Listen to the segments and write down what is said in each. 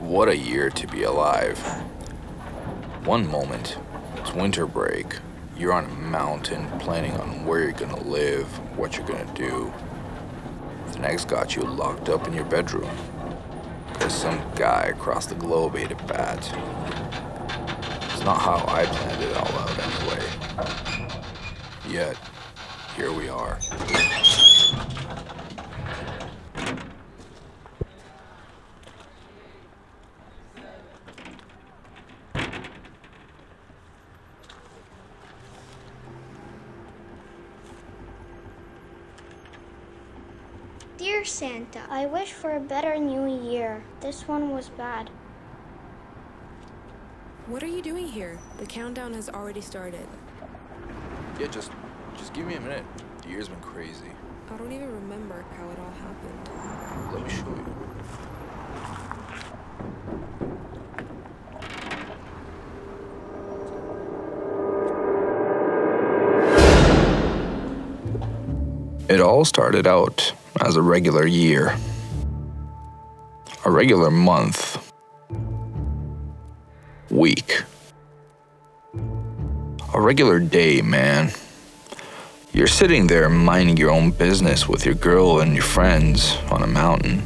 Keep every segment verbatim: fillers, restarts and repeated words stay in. What a year to be alive. One moment, it's winter break. You're on a mountain planning on where you're gonna live, what you're gonna do. The next got you locked up in your bedroom because some guy across the globe ate a bat. It's not how I planned it all out anyway. Yet, here we are. Dear Santa, I wish for a better new year. This one was bad. What are you doing here? The countdown has already started. Yeah, just, just give me a minute. The year's been crazy. I don't even remember how it all happened. Let me show you. It all started out as a regular year, a regular month, week, a regular day, man. You're sitting there minding your own business with your girl and your friends on a mountain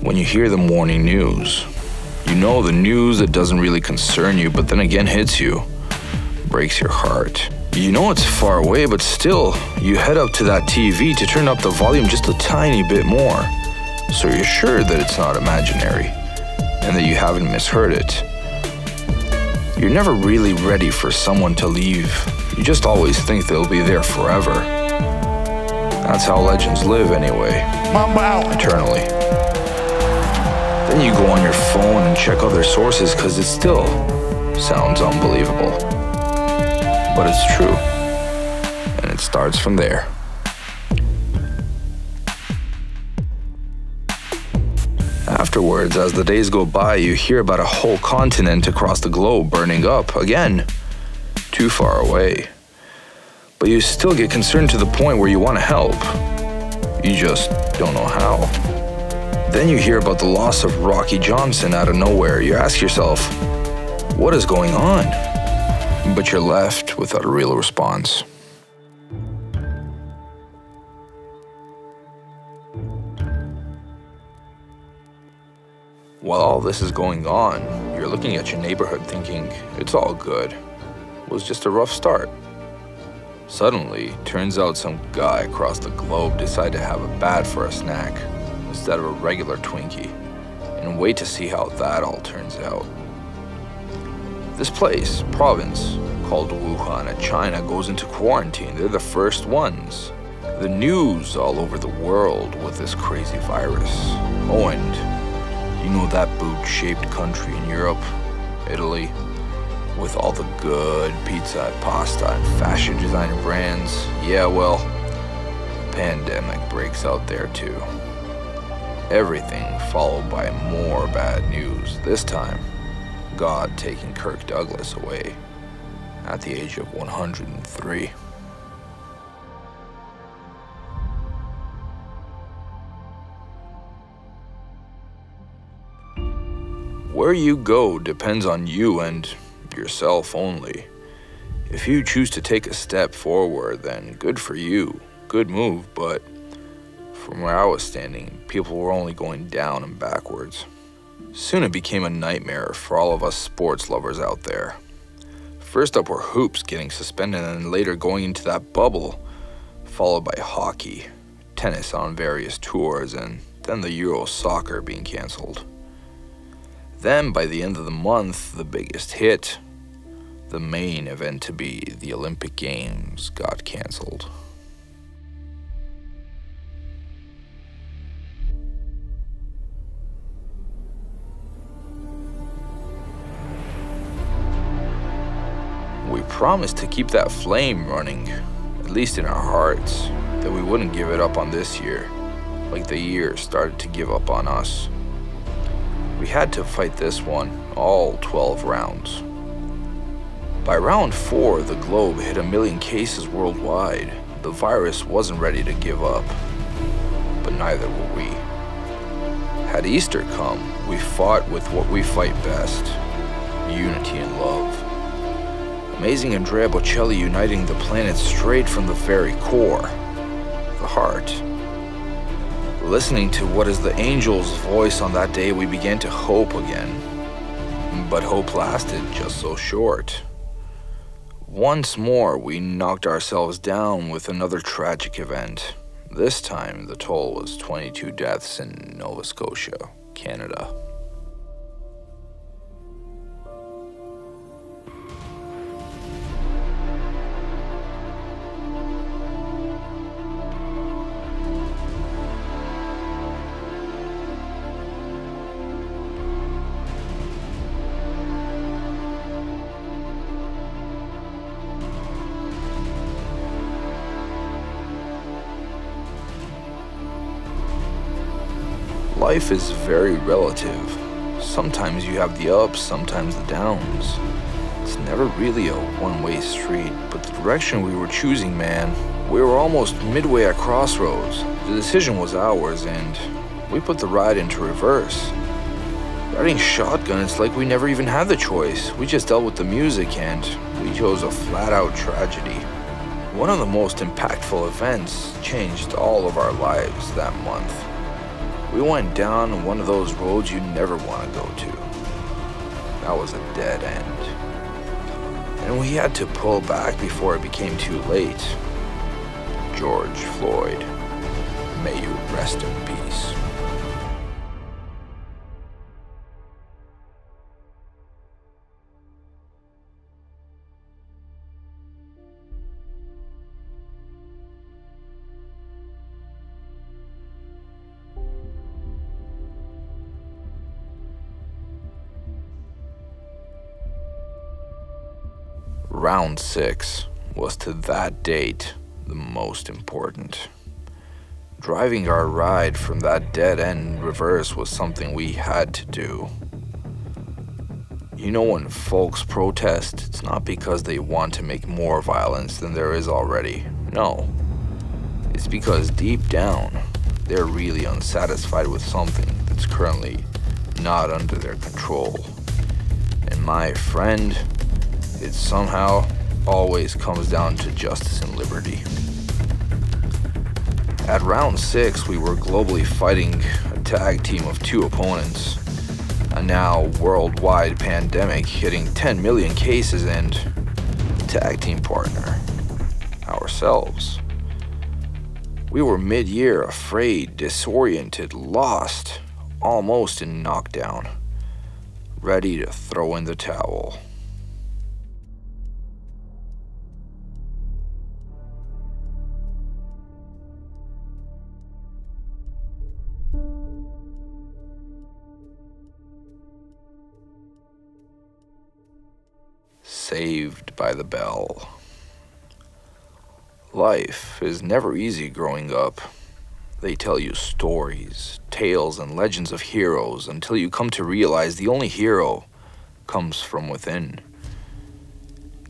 when you hear the morning news. You know, the news that doesn't really concern you, but then again hits you, breaks your heart. You know it's far away, but still, you head up to that T V to turn up the volume just a tiny bit more, so you're sure that it's not imaginary, and that you haven't misheard it. You're never really ready for someone to leave. You just always think they'll be there forever. That's how legends live anyway. Mamba out! Eternally. Then you go on your phone and check other sources, because it still sounds unbelievable. But it's true, and it starts from there. Afterwards, as the days go by, you hear about a whole continent across the globe burning up again, too far away. But you still get concerned to the point where you want to help. You just don't know how. Then you hear about the loss of Rocky Johnson out of nowhere. You ask yourself, what is going on? But you're left without a real response. While all this is going on, you're looking at your neighborhood thinking, it's all good. It was just a rough start. Suddenly, turns out some guy across the globe decided to have a bat for a snack instead of a regular Twinkie, and wait to see how that all turns out. This place, province, called Wuhan in China, goes into quarantine. They're the first ones. The news all over the world with this crazy virus. Oh, and you know that boot-shaped country in Europe, Italy, with all the good pizza and pasta and fashion designer brands? Yeah, well, pandemic breaks out there too. Everything followed by more bad news, this time God taking Kirk Douglas away at the age of one hundred and three. Where you go depends on you and yourself only. If you choose to take a step forward, then good for you, good move, but from where I was standing, people were only going down and backwards. Soon it became a nightmare for all of us sports lovers out there. First up were hoops getting suspended and then later going into that bubble, followed by hockey, tennis on various tours, and then the Euro soccer being cancelled. Then by the end of the month, the biggest hit, the main event to be the Olympic Games, got cancelled. Promised to keep that flame running, at least in our hearts, that we wouldn't give it up on this year, like the year started to give up on us. We had to fight this one all twelve rounds. By round four, the globe hit a million cases worldwide, The virus wasn't ready to give up, but neither were we. Had Easter come, we fought with what we fight best, unity and love. Amazing Andrea Bocelli uniting the planet straight from the very core, the heart. Listening to what is the angel's voice on that day, we began to hope again, but hope lasted just so short. Once more, we knocked ourselves down with another tragic event. This time, the toll was twenty-two deaths in Nova Scotia, Canada. Life is very relative. Sometimes you have the ups, sometimes the downs. It's never really a one-way street, but the direction we were choosing, man, we were almost midway at crossroads. The decision was ours, and we put the ride into reverse. Riding shotgun, it's like we never even had the choice. We just dealt with the music, and we chose a flat-out tragedy. One of the most impactful events changed all of our lives that month. We went down one of those roads you never want to go to. That was a dead end. And we had to pull back before it became too late. George Floyd, may you rest in peace. Round six was to that date the most important. Driving our ride from that dead end reverse was something we had to do. You know, when folks protest, it's not because they want to make more violence than there is already. No. It's because deep down, they're really unsatisfied with something that's currently not under their control. And my friend, it somehow always comes down to justice and liberty. At round six, we were globally fighting a tag team of two opponents, a now worldwide pandemic hitting ten million cases and a tag team partner, ourselves. We were mid-year, afraid, disoriented, lost, almost in knockdown, ready to throw in the towel. Saved by the Bell. Life is never easy growing up. They tell you stories, tales, and legends of heroes until you come to realize the only hero comes from within.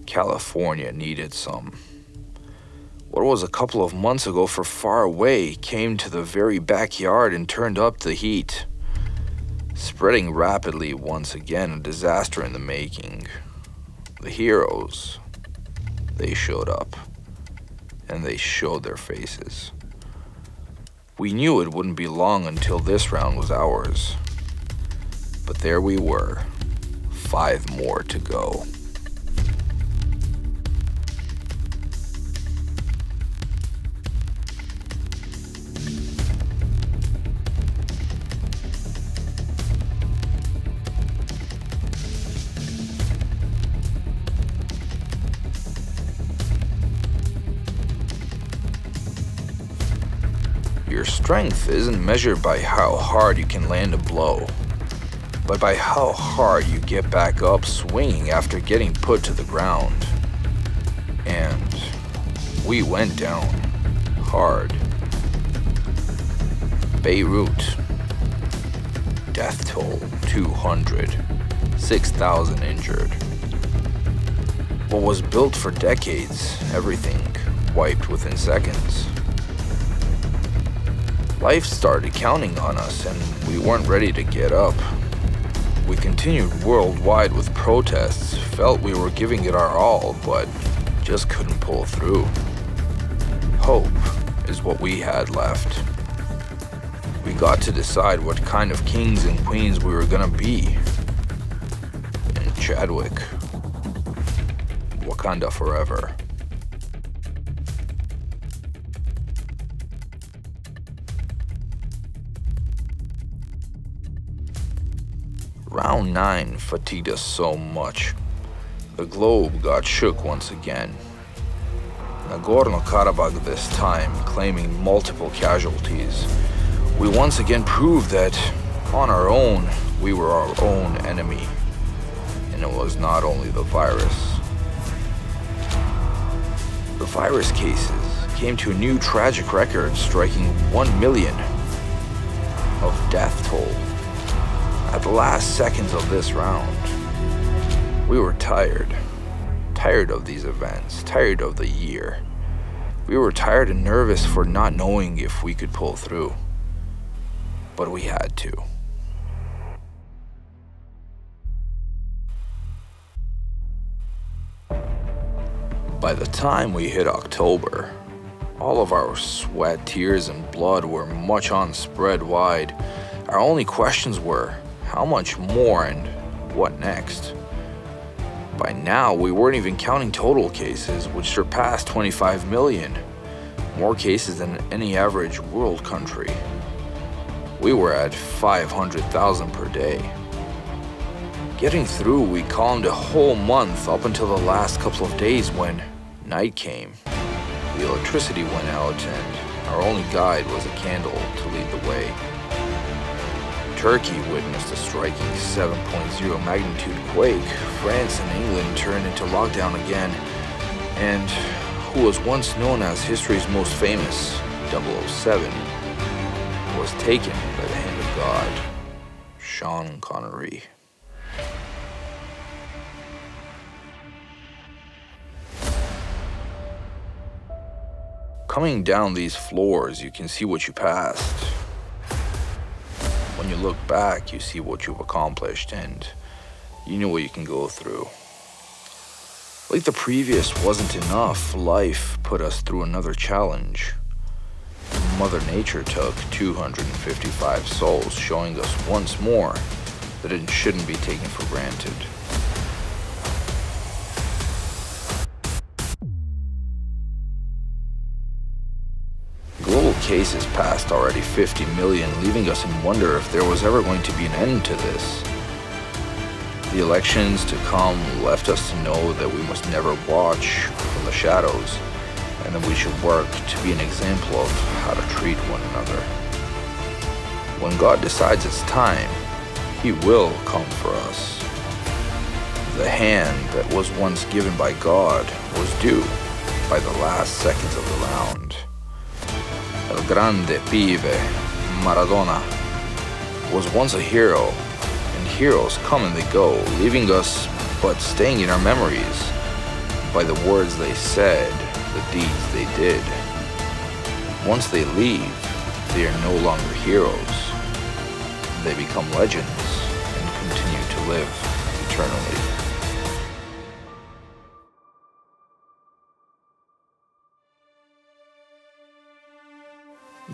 California needed some. What was a couple of months ago for far away came to the very backyard and turned up the heat, spreading rapidly once again, a disaster in the making. The heroes, they showed up, and they showed their faces. We knew it wouldn't be long until this round was ours. But there we were, five more to go. Your strength isn't measured by how hard you can land a blow, but by how hard you get back up swinging after getting put to the ground. And we went down hard. Beirut. Death toll two hundred, six thousand injured. What was built for decades, everything wiped within seconds. Life started counting on us, and we weren't ready to get up. We continued worldwide with protests, felt we were giving it our all, but just couldn't pull through. Hope is what we had left. We got to decide what kind of kings and queens we were gonna be. And Chadwick, Wakanda forever. Round nine fatigued us so much. The globe got shook once again. Nagorno-Karabakh this time, claiming multiple casualties. We once again proved that, on our own, we were our own enemy. And it was not only the virus. The virus cases came to a new tragic record, striking one million of death toll. At the last seconds of this round, we were tired. Tired of these events, tired of the year. We were tired and nervous for not knowing if we could pull through. But we had to. By the time we hit October, all of our sweat, tears, and blood were much on spread wide. Our only questions were, how much more and what next? By now, we weren't even counting total cases, which surpassed twenty-five million, more cases than any average world country. We were at five hundred thousand per day. Getting through, we calmed a whole month up until the last couple of days when night came. The electricity went out and our only guide was a candle to lead the way. Turkey witnessed a striking seven point zero magnitude quake. France and England turned into lockdown again. And who was once known as history's most famous, double oh seven, was taken by the hand of God, Sean Connery. Coming down these floors, you can see what you passed. When you look back, you see what you've accomplished, and you know what you can go through. Like the previous wasn't enough, life put us through another challenge. Mother Nature took two hundred fifty-five souls, showing us once more that it shouldn't be taken for granted. Cases passed already fifty million, leaving us in wonder if there was ever going to be an end to this. The elections to come left us to know that we must never watch from the shadows, and that we should work to be an example of how to treat one another. When God decides it's time, He will come for us. The hand that was once given by God was due by the last seconds of the round. El Grande Pibe, Maradona, was once a hero, and heroes come and they go, leaving us but staying in our memories by the words they said, the deeds they did. Once they leave, they are no longer heroes. They become legends and continue to live eternally.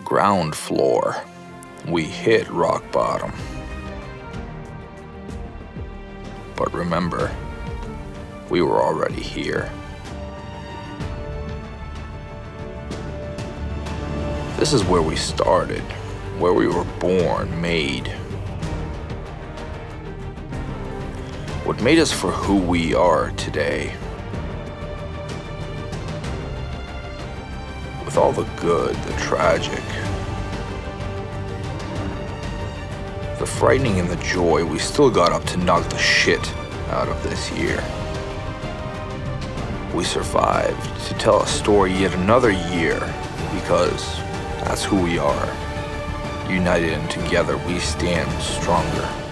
Ground floor. We hit rock bottom. But remember, we were already here. This is where we started, where we were born, made. What made us for who we are today. With all the good, the tragic, the frightening and the joy, we still got up to knock the shit out of this year. We survived to tell a story yet another year because that's who we are. United and together we stand stronger.